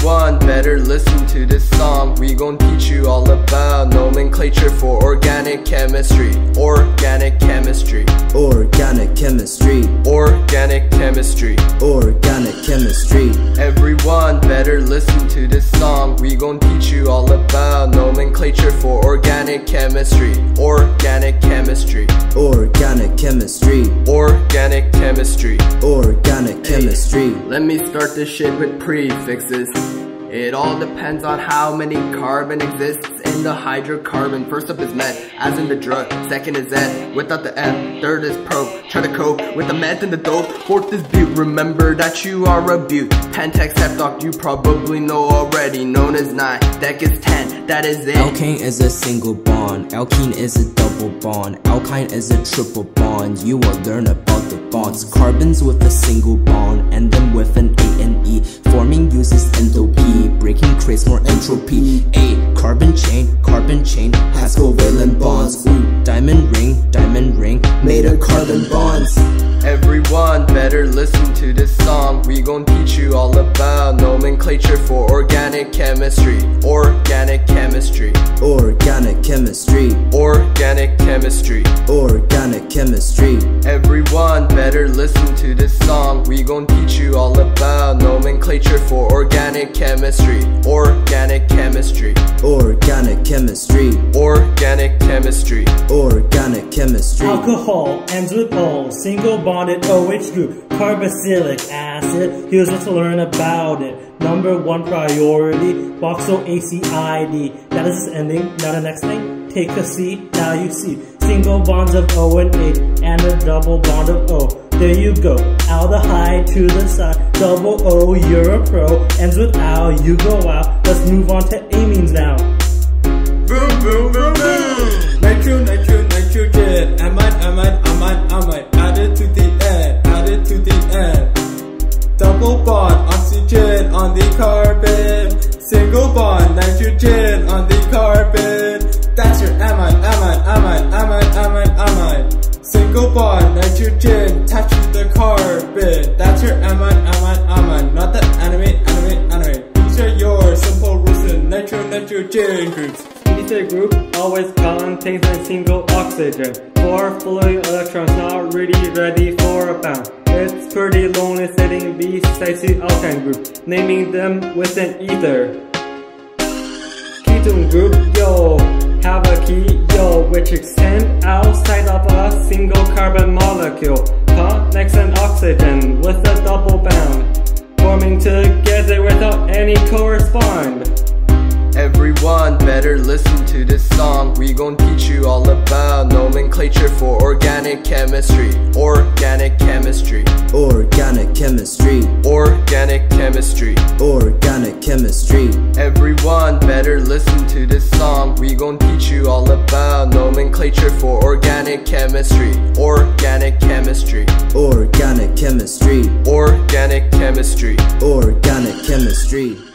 everyone better listen to this song. We gon' teach you all about nomenclature for organic chemistry. Organic chemistry. Organic chemistry. Organic chemistry. Organic chemistry. Everyone better listen to this song. We gon' teach you all about nomenclature for organic chemistry. Organic chemistry. Organic chemistry. Organic chemistry. Organic chemistry. Let me start this shit with prefixes. It all depends on how many carbon exists in the hydrocarbon. First up is meth, as in the drug. Second is eth, without the m. Third is probe, try to cope with the meth and the dope. Fourth is but, remember that you are a but. Pentahexaphthalc, you probably know already, known as 9. That is 10, that is it. Alkane is a single bond, alkene is a double bond, alkyne is a triple bond. You will learn about the bonds. Carbons with a single bond, and then with an A and E. Forming uses enthalpy, breaking creates more entropy. A carbon chain, has covalent bonds. Ooh, diamond ring, made of carbon bonds. Everyone better listen to this song. We gon' teach you all about nomenclature for organic chemistry. Organic chemistry. Organic chemistry. Organic chemistry. Organic chemistry. Everyone better listen to this song. We gon' teach you all about nomenclature for organic chemistry. Organic chemistry. Organic chemistry. Organic chemistry. Organic chemistry. Alcohol ends with O, single bonded OH group, carboxylic acid. Here's what to learn about it. Number 1 priority, Boxo ACID. That is its ending, now the next thing. Take a C, now you see. Single bonds of O and A, and a double bond of O. There you go, aldehyde to the side, double O, you're a pro, ends with al, you go out. Let's move on to amines now. Boom, boom, boom, boom! Nitrogen, amide, added to the end, Double bond, oxygen on the carbon, single bond, nitrogen on the carbon. That's your amide. Single bond, nitrogen, attached to the carbon. That's your amine, not the animate. These are your simple rules in nitrogen groups. Each group always contains a single oxygen. 4 flowing electrons, not really ready for a bound. It's pretty lonely sitting beside the alkyne group, naming them with an ether. Ketone group, yo, have a key, yo, which extends outside of a single carbon molecule, connects an oxygen with a double bond, forming together without any correspond. Everyone better listen to this song. We gon' teach you all about nomenclature for organic chemistry. Organic chemistry. Organic chemistry. Organic chemistry. Organic chemistry. Everyone better listen to this song. We gon' teach you all about nomenclature for organic chemistry. Organic chemistry. Organic chemistry. Organic chemistry. Organic chemistry.